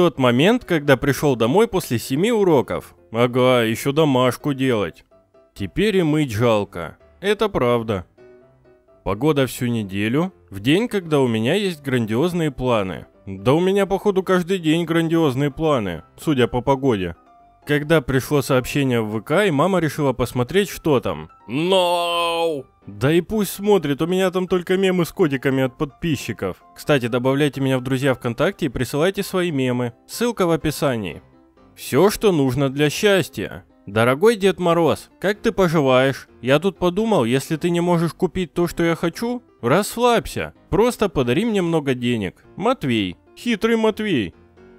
тот момент, когда пришел домой после 7 уроков. Ага, еще домашку делать. Теперь и мыть жалко. Это правда. Погода всю неделю, в день, когда у меня есть грандиозные планы. Да у меня, походу, каждый день грандиозные планы, судя по погоде. Когда пришло сообщение в ВК, и мама решила посмотреть, что там. No! Да и пусть смотрит, у меня там только мемы с котиками от подписчиков. Кстати, добавляйте меня в друзья ВКонтакте и присылайте свои мемы. Ссылка в описании. Все, что нужно для счастья. Дорогой Дед Мороз, как ты поживаешь? Я тут подумал, если ты не можешь купить то, что я хочу, расслабься. Просто подари мне много денег. Матвей. Хитрый Матвей.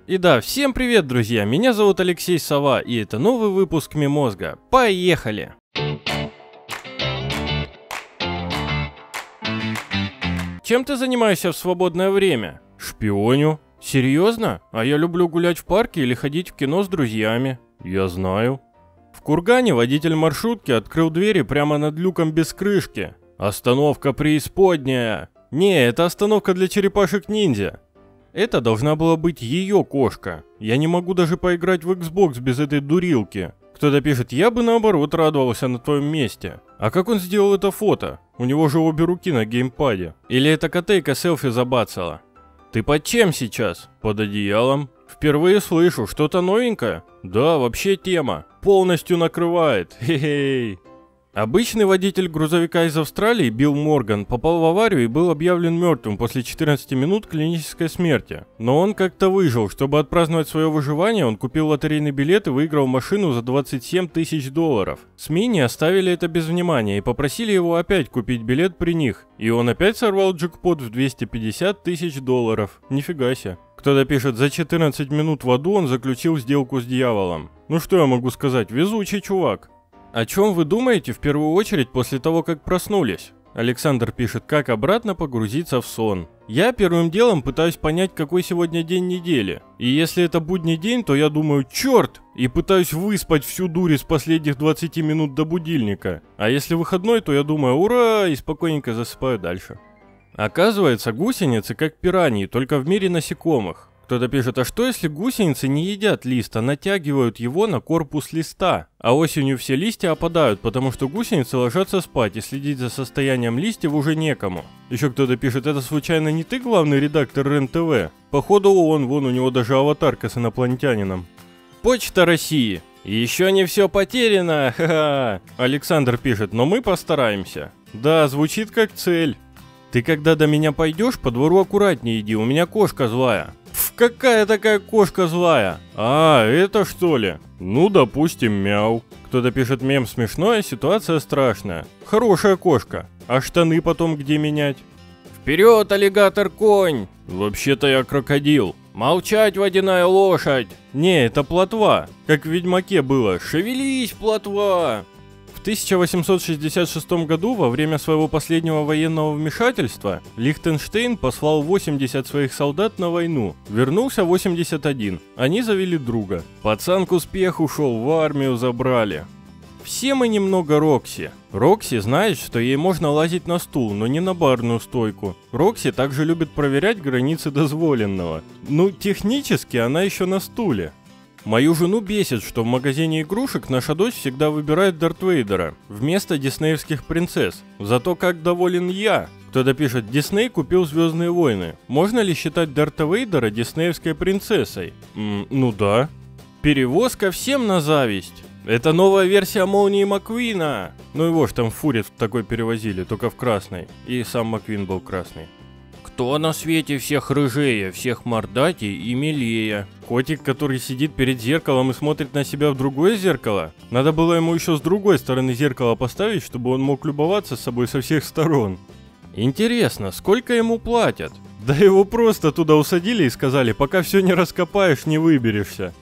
И да, всем привет, друзья. Меня зовут Алексей Сова, и это новый выпуск Мемозга. Поехали! Чем ты занимаешься в свободное время? Шпионю. Серьезно? А я люблю гулять в парке или ходить в кино с друзьями. Я знаю. В Кургане водитель маршрутки открыл двери прямо над люком без крышки. Остановка преисподняя. Не, это остановка для черепашек-ниндзя. Это должна была быть ее кошка. Я не могу даже поиграть в Xbox без этой дурилки. Кто-то пишет, я бы наоборот радовался на твоем месте. А как он сделал это фото? У него же обе руки на геймпаде. Или эта котейка селфи забацала? Ты под чем сейчас? Под одеялом. Впервые слышу, что-то новенькое? Да, вообще тема. Полностью накрывает. Хе-хей. Обычный водитель грузовика из Австралии Билл Морган попал в аварию и был объявлен мертвым после 14 минут клинической смерти. Но он как-то выжил. Чтобы отпраздновать свое выживание, он купил лотерейный билет и выиграл машину за 27 тысяч долларов. СМИ не оставили это без внимания и попросили его опять купить билет при них. И он опять сорвал джекпот в 250 тысяч долларов. Нифига себе. Кто-то пишет, за 14 минут в аду он заключил сделку с дьяволом. Ну что я могу сказать, везучий чувак. О чем вы думаете в первую очередь после того, как проснулись? Александр пишет, как обратно погрузиться в сон. Я первым делом пытаюсь понять, какой сегодня день недели. И если это будний день, то я думаю, черт! И пытаюсь выспать всю дурь из последних 20 минут до будильника. А если выходной, то я думаю, ура! И спокойненько засыпаю дальше. Оказывается, гусеницы как пираньи, только в мире насекомых. Кто-то пишет, а что если гусеницы не едят лист, а натягивают его на корпус листа? А осенью все листья опадают, потому что гусеницы ложатся спать, и следить за состоянием листьев уже некому. Еще кто-то пишет, это случайно не ты главный редактор РЕН-ТВ? Походу он, вон у него даже аватарка с инопланетянином. Почта России. Еще не все потеряно, ха-ха. Александр пишет, но мы постараемся. Да, звучит как цель. Ты когда до меня пойдешь, по двору аккуратнее иди, у меня кошка злая. Какая такая кошка злая? А, это что ли? Ну, допустим, мяу. Кто-то пишет, мем смешное, ситуация страшная. Хорошая кошка. А штаны потом где менять? Вперед, аллигатор-конь! Вообще-то я крокодил. Молчать, водяная лошадь! Не, это плотва. Как в Ведьмаке было. Шевелись, плотва! В 1866 году, во время своего последнего военного вмешательства, Лихтенштейн послал 80 своих солдат на войну. Вернулся 81. Они завели друга. Пацан к успеху шел, в армию забрали. Все мы немного Рокси. Рокси знает, что ей можно лазить на стул, но не на барную стойку. Рокси также любит проверять границы дозволенного. Ну, технически она еще на стуле. Мою жену бесит, что в магазине игрушек наша дочь всегда выбирает Дарт Вейдера вместо диснеевских принцесс. Зато как доволен я. Кто-то пишет, Дисней купил Звездные войны. Можно ли считать Дарта Вейдера диснеевской принцессой? Ну да. Перевозка всем на зависть. Это новая версия Молнии Маквина. Ну его ж там фурит такой перевозили, только в красной. И сам Маквин был красный. Кто на свете всех рыжее, всех мордатей и милее? Котик, который сидит перед зеркалом и смотрит на себя в другое зеркало? Надо было ему еще с другой стороны зеркала поставить, чтобы он мог любоваться собой со всех сторон. Интересно, сколько ему платят? Да его просто туда усадили и сказали, пока все не раскопаешь, не выберешься.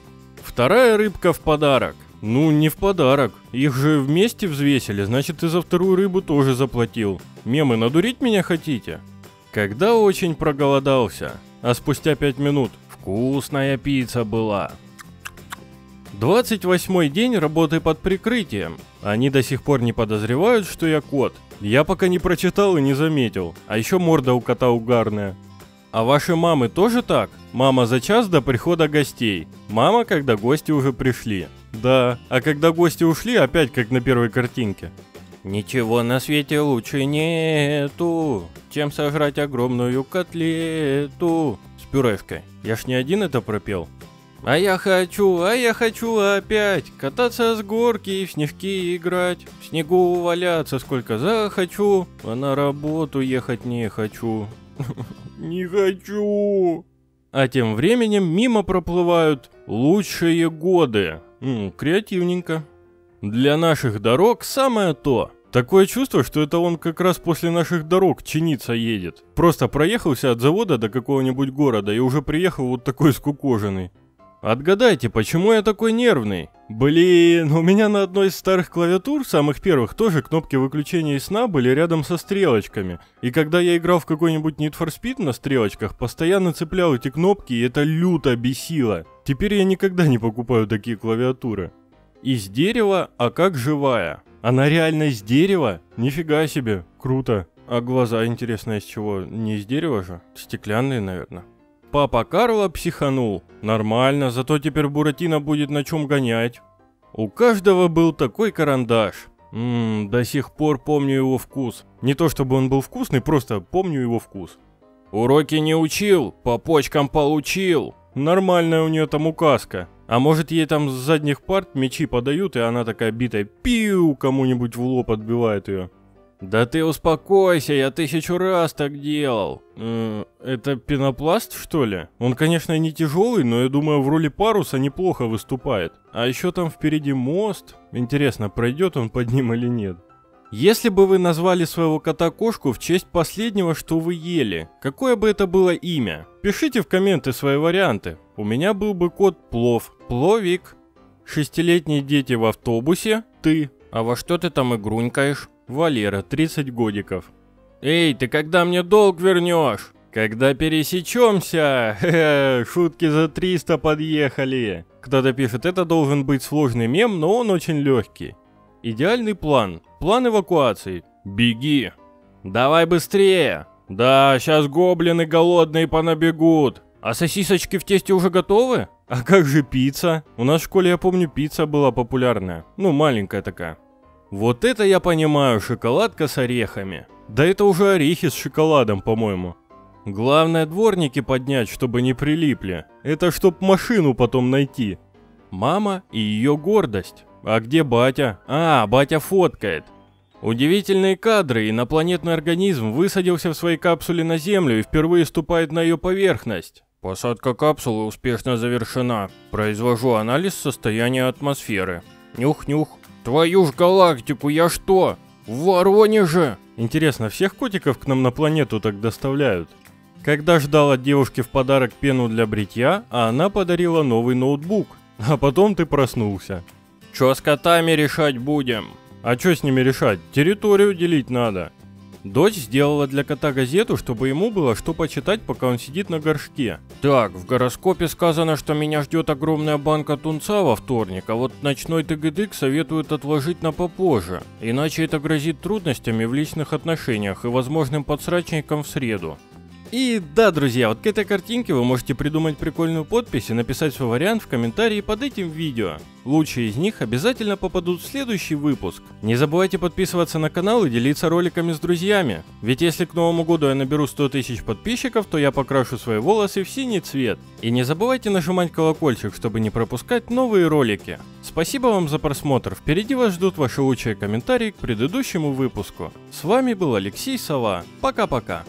Вторая рыбка в подарок. Ну, не в подарок. Их же вместе взвесили, значит ты за вторую рыбу тоже заплатил. Мемы, надурить меня хотите? Когда очень проголодался, а спустя 5 минут вкусная пицца была. 28-й день работы под прикрытием. Они до сих пор не подозревают, что я кот. Я пока не прочитал и не заметил. А еще морда у кота угарная. А ваши мамы тоже так? Мама за час до прихода гостей. Мама, когда гости уже пришли. Да, а когда гости ушли, опять как на первой картинке. Ничего на свете лучше нету, чем сожрать огромную котлету. С пюрешкой. Я ж не один это пропел. А я хочу опять кататься с горки, в снежки играть, в снегу валяться сколько захочу, а на работу ехать не хочу. Не хочу. А тем временем мимо проплывают лучшие годы. Креативненько. Для наших дорог самое то. Такое чувство, что это он как раз после наших дорог чиниться едет. Просто проехался от завода до какого-нибудь города и уже приехал вот такой скукоженный. Отгадайте, почему я такой нервный? Блин, у меня на одной из старых клавиатур, самых первых, тоже кнопки выключения и сна были рядом со стрелочками. И когда я играл в какой-нибудь Need for Speed на стрелочках, постоянно цеплял эти кнопки, и это люто бесило. Теперь я никогда не покупаю такие клавиатуры. Из дерева, а как живая. Она реально из дерева? Нифига себе, круто. А глаза, интересно, из чего? Не из дерева же? Стеклянные, наверное. Папа Карло психанул. Нормально, зато теперь Буратино будет на чем гонять. У каждого был такой карандаш. До сих пор помню его вкус. Не то чтобы он был вкусный, просто помню его вкус. Уроки не учил, по почкам получил. Нормальная у нее там указка. А может, ей там с задних парт мячи подают, и она такая битая пиу кому-нибудь в лоб отбивает ее. Да ты успокойся, я 1000 раз так делал. Это пенопласт, что ли? Он, конечно, не тяжелый, но я думаю, в роли паруса неплохо выступает. А еще там впереди мост. Интересно, пройдет он под ним или нет. Если бы вы назвали своего кота-кошку в честь последнего, что вы ели, какое бы это было имя? Пишите в комменты свои варианты. У меня был бы кот Плов. Пловик. 6-летние дети в автобусе. Ты. А во что ты там игрунькаешь? Валера, 30 годиков. Эй, ты когда мне долг вернешь? Когда пересечемся? Хе-хе, шутки за 300 подъехали. Кто-то пишет, это должен быть сложный мем, но он очень легкий. Идеальный план. План эвакуации. Беги. Давай быстрее. Да, сейчас гоблины голодные понабегут. А сосисочки в тесте уже готовы? А как же пицца? У нас в школе, я помню, пицца была популярная. Ну, маленькая такая. Вот это я понимаю, шоколадка с орехами. Да это уже орехи с шоколадом, по-моему. Главное, дворники поднять, чтобы не прилипли. Это чтоб машину потом найти. Мама и ее гордость. А где батя? А, батя фоткает. Удивительные кадры. Инопланетный организм высадился в своей капсуле на Землю и впервые ступает на ее поверхность. Посадка капсулы успешно завершена. Произвожу анализ состояния атмосферы. Нюх-нюх. Твою ж галактику, я что? В Воронеже? Интересно, всех котиков к нам на планету так доставляют? Когда ждал от девушки в подарок пену для бритья, а она подарила новый ноутбук. А потом ты проснулся. Чё с котами решать будем? А чё с ними решать? Территорию делить надо. Дочь сделала для кота газету, чтобы ему было что почитать, пока он сидит на горшке. Так, в гороскопе сказано, что меня ждет огромная банка тунца во вторник, а вот ночной тыгыдык советуют отложить на попозже, иначе это грозит трудностями в личных отношениях и возможным подсрачником в среду. И да, друзья, вот к этой картинке вы можете придумать прикольную подпись и написать свой вариант в комментарии под этим видео. Лучшие из них обязательно попадут в следующий выпуск. Не забывайте подписываться на канал и делиться роликами с друзьями. Ведь если к Новому году я наберу 100 тысяч подписчиков, то я покрашу свои волосы в синий цвет. И не забывайте нажимать колокольчик, чтобы не пропускать новые ролики. Спасибо вам за просмотр. Впереди вас ждут ваши лучшие комментарии к предыдущему выпуску. С вами был Алексей Сова. Пока-пока.